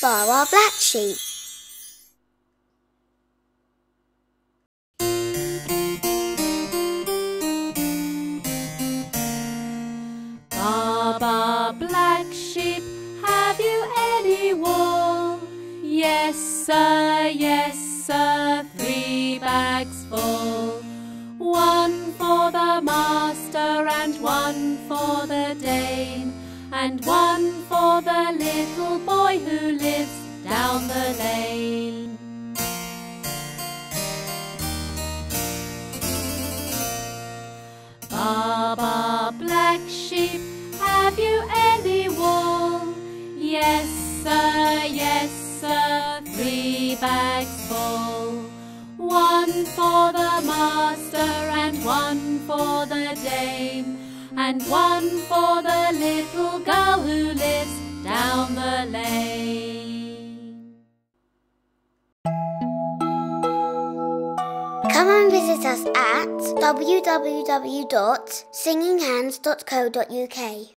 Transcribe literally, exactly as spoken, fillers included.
for our black sheep. Baba, black sheep, have you any wool? Yes, sir, yes, sir, three bags full. One for the master and one for the dame, and one for the little boy who lives down the lane. Baba, black sheep, have you any wool? Yes, sir, yes, sir, three bags full. One for the master and one for the dame, and one for the little girl who lives down the lane. Come and visit us at w w w dot singing hands dot co dot u k.